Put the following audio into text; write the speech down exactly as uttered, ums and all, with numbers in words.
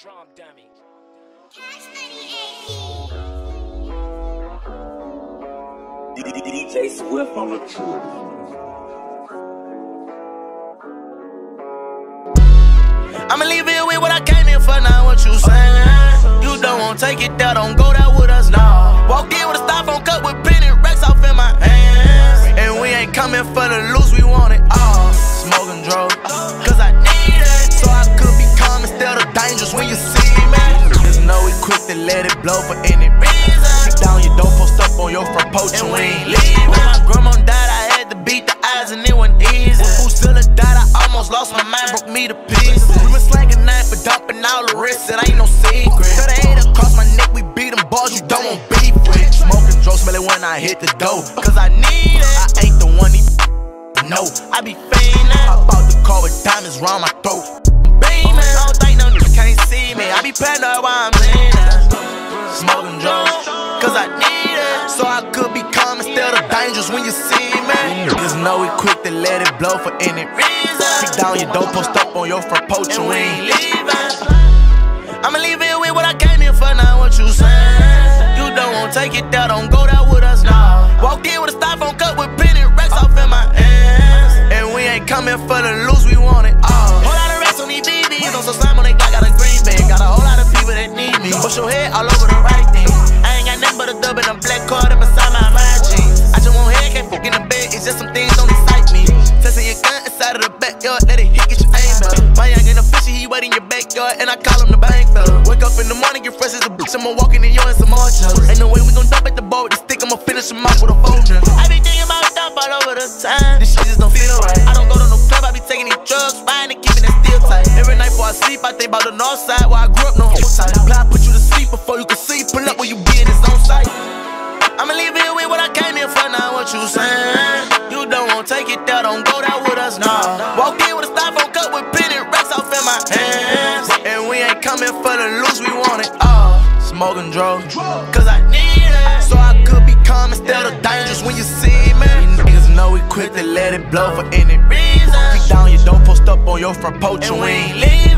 Drum dummy. Cash Money A P. D J Swift on the truth. I'ma leave it with what I came in for, not what you saying. You don't want to take it there, don't go there with us, nah. Walked in with a styrofoam cup with pen and racks off in my hands. And we ain't coming for the loose, we want it all. Smoking drugs, cause I need it. So I could be calm instead of dangerous when you see me. Just know we quick to let it blow for any reason. Kick down your door, post up on your front porch, and we ain't leaving. When my grandma died, I had to beat the eyes and it wasn't easy. When Fusilla died, I almost lost my mind, broke me to pieces. Slangin' knife, but dumping all the wrists, it ain't no secret. Cut a head across my neck, we beat them balls, you don't want beef with. Smoking drugs, smell it when I hit the dough, cause I need it. I ain't the one he no, I be fiendin'. I bought the car with diamonds round my throat, beamin'. I don't think no nigga can't see me, I be paranoid while I'm leanin'. Smoking drugs, cause I need it. So I could be calm instead of dangerous when you see me. Just know we quick to let it blow for any reason. Kick down your door, post up on your front porch, and we ain't leaving. I'ma leave it with what I came here for, not what you saying. You don't want to take it there, don't go there with us, nah. Walked in with a styrofoam cup with pen and racks off in my hands. And we ain't coming for the loose, we want it all. Whole lot of racks on these B Bs, on some slime on they got, got a green bag. Got a whole lot of people that need me. Push your head all over the right thing. I ain't got nothing but a dub and a black card up inside my mind jeans. I just want head, can't fuck in the bed, it's just some things don't excite me. Testing your gun inside of the backyard, let it hit, get your aim up. My young and a fishy, he wait in your backyard, and I call him the bank thug. Wake up in the morning, get fresh as a bitch, I'ma walk in and yours some more jugs. Ain't no way we gon' dump at the bar with the stick, I'ma finish him off with a folder. I be thinking about dump all over the time, this shit just don't feel right. I don't go to no club, I be taking these drugs, riding and keeping that steel tight. Every night before I sleep, I think about the north side, where I grew up, no whole side. Blind put you to sleep before you can see, pull up where you be in his own sight. I'ma leave it with what I came here for, not what you saying. You don't want to take it there, don't go there with us, nah. Walked in with a styrofoam cup with pen and racks off in my hands. And we ain't coming for the loose, we want it all. Smoking drugs, cause I need it. So I could be calm instead of dangerous when you see me. You niggas know we quick to let it blow for any reason. Kick down your door, post up on your front porch, and we ain't leaving.